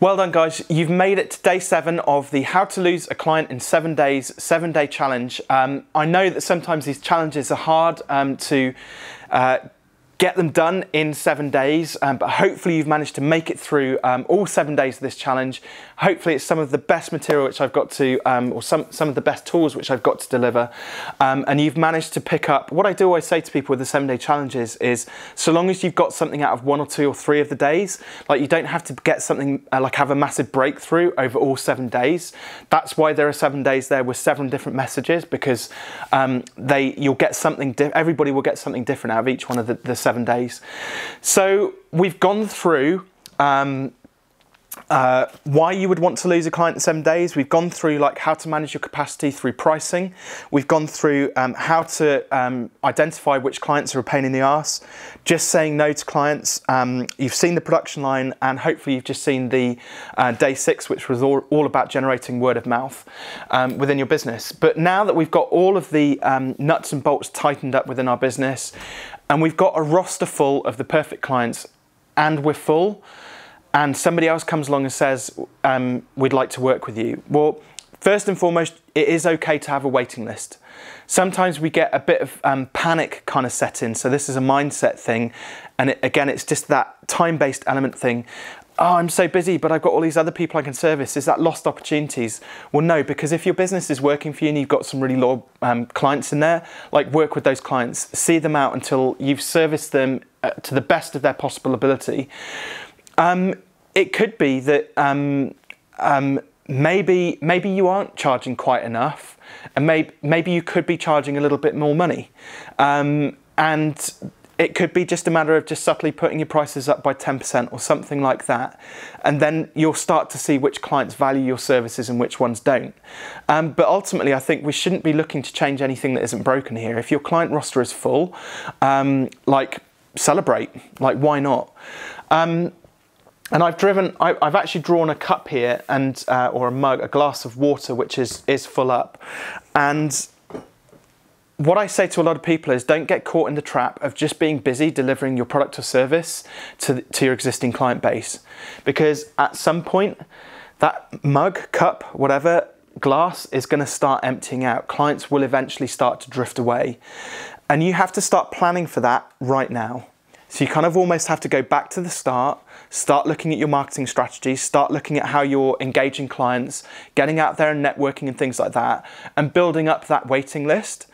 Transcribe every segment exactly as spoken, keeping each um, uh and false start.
Well done guys, you've made it to day seven of the How to Lose a Client in seven days, seven day challenge. Um, I know that sometimes these challenges are hard um, to uh, get them done in seven days, um, but hopefully you've managed to make it through um, all seven days of this challenge. Hopefully it's some of the best material which I've got to, um, or some, some of the best tools which I've got to deliver, um, and you've managed to pick up. What I do always say to people with the seven day challenges is, so long as you've got something out of one or two or three of the days, like you don't have to get something, uh, like have a massive breakthrough over all seven days. That's why there are seven days there with seven different messages, because um, they, you'll get something, everybody will get something different out of each one of the, the seven seven days. So we've gone through um, uh, why you would want to lose a client in seven days. We've gone through like how to manage your capacity through pricing. We've gone through um, how to um, identify which clients are a pain in the ass, just saying no to clients. Um, you've seen the production line, and hopefully you've just seen the uh, day six, which was all, all about generating word of mouth um, within your business. But now that we've got all of the um, nuts and bolts tightened up within our business, and we've got a roster full of the perfect clients, and we're full, and somebody else comes along and says, um, we'd like to work with you. Well, first and foremost, it is okay to have a waiting list. Sometimes we get a bit of um, panic kind of set in, so this is a mindset thing, and it, again, it's just that time-based element thing. Oh, I'm so busy, but I've got all these other people I can service. Is that lost opportunities? Well, no, because if your business is working for you and you've got some really loyal um, clients in there, like work with those clients, see them out until you've serviced them uh, to the best of their possible ability. Um, it could be that um, um, maybe, maybe you aren't charging quite enough, and maybe, maybe you could be charging a little bit more money. Um, and It could be just a matter of just subtly putting your prices up by ten percent or something like that. And then you'll start to see which clients value your services and which ones don't. Um, but ultimately, I think we shouldn't be looking to change anything that isn't broken here. If your client roster is full, um, like celebrate, like why not? Um, And I've driven, I, I've actually drawn a cup here and, uh, or a mug, a glass of water, which is, is full up. And what I say to a lot of people is, don't get caught in the trap of just being busy delivering your product or service to, to your existing client base. Because at some point, that mug, cup, whatever, glass is going to start emptying out. Clients will eventually start to drift away. And you have to start planning for that right now. So you kind of almost have to go back to the start, start looking at your marketing strategies, start looking at how you're engaging clients, getting out there and networking and things like that, and building up that waiting list.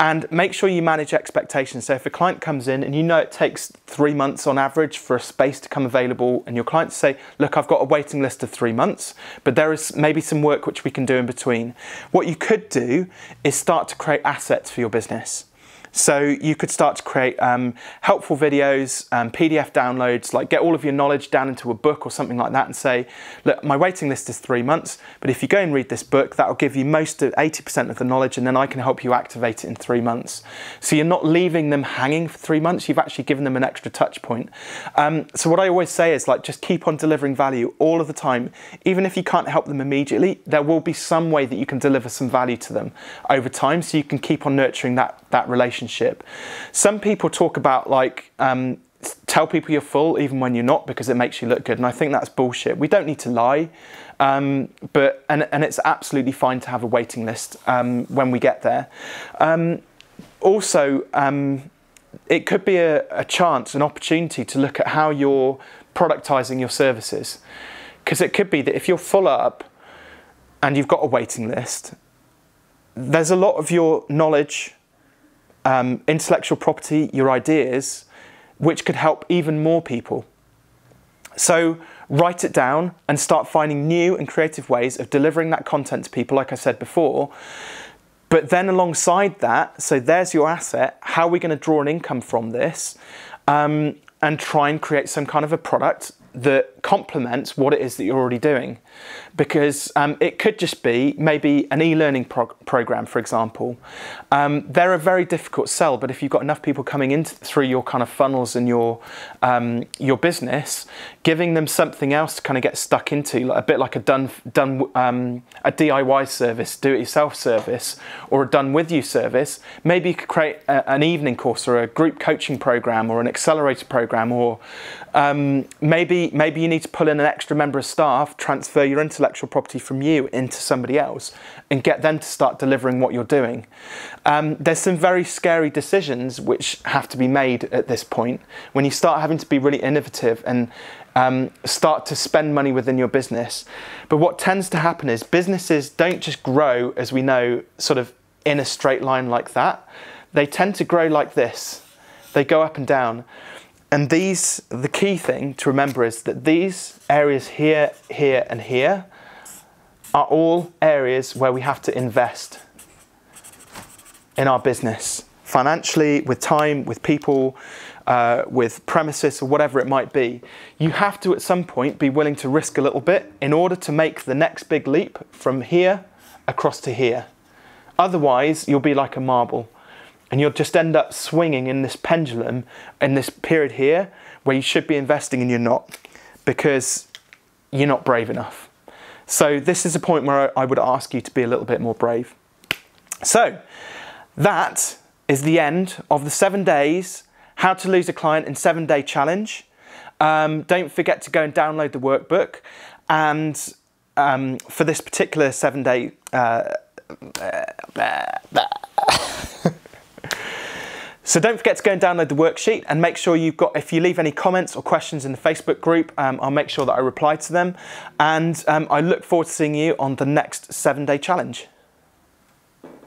And make sure you manage expectations. So if a client comes in and you know it takes three months on average for a space to come available, and your clients say, look, I've got a waiting list of three months, but there is maybe some work which we can do in between. What you could do is start to create assets for your business. So you could start to create um, helpful videos, um, P D F downloads, like get all of your knowledge down into a book or something like that, and say, look, my waiting list is three months, but if you go and read this book, that'll give you most of eighty percent of the knowledge, and then I can help you activate it in three months. So you're not leaving them hanging for three months, you've actually given them an extra touch point. Um, so what I always say is, like, just keep on delivering value all of the time. Even if you can't help them immediately, there will be some way that you can deliver some value to them over time, so you can keep on nurturing that, that relationship. Some people talk about like, um, tell people you're full even when you're not, because it makes you look good, and I think that's bullshit. We don't need to lie, um, but and, and it's absolutely fine to have a waiting list um, when we get there. Um, also, um, it could be a, a chance, an opportunity to look at how you're productizing your services, because it could be that if you're full up and you've got a waiting list, there's a lot of your knowledge, Um, intellectual property, your ideas, which could help even more people. So write it down and start finding new and creative ways of delivering that content to people, like I said before. But then alongside that, so there's your asset, how are we going to draw an income from this, um, and try and create some kind of a product that complements what it is that you're already doing. Because um, it could just be maybe an e-learning prog program, for example. Um, they're a very difficult sell, but if you've got enough people coming in through your kind of funnels and your, um, your business, giving them something else to kind of get stuck into, like a bit like a done, done um, a D I Y service, do-it-yourself service, or a done-with-you service, maybe you could create a, an evening course or a group coaching program or an accelerator program, or um, maybe, maybe you need to pull in an extra member of staff, transfer your intellectual property from you into somebody else and get them to start delivering what you're doing. Um, there's some very scary decisions which have to be made at this point when you start having to be really innovative and um, start to spend money within your business. But what tends to happen is businesses don't just grow, as we know, sort of in a straight line like that. They tend to grow like this. They go up and down. And these, the key thing to remember is that these areas here, here, and here are all areas where we have to invest in our business. Financially, with time, with people, uh, with premises, or whatever it might be. You have to, at some point, be willing to risk a little bit in order to make the next big leap from here across to here. Otherwise, you'll be like a marble. And you'll just end up swinging in this pendulum, in this period here, where you should be investing and you're not, because you're not brave enough. So this is a point where I would ask you to be a little bit more brave. So that is the end of the seven days, how to lose a client in seven day challenge. Um, don't forget to go and download the workbook. And um, for this particular seven day, uh, So don't forget to go and download the worksheet, and make sure you've got, if you leave any comments or questions in the Facebook group, um, I'll make sure that I reply to them. And um, I look forward to seeing you on the next seven day challenge.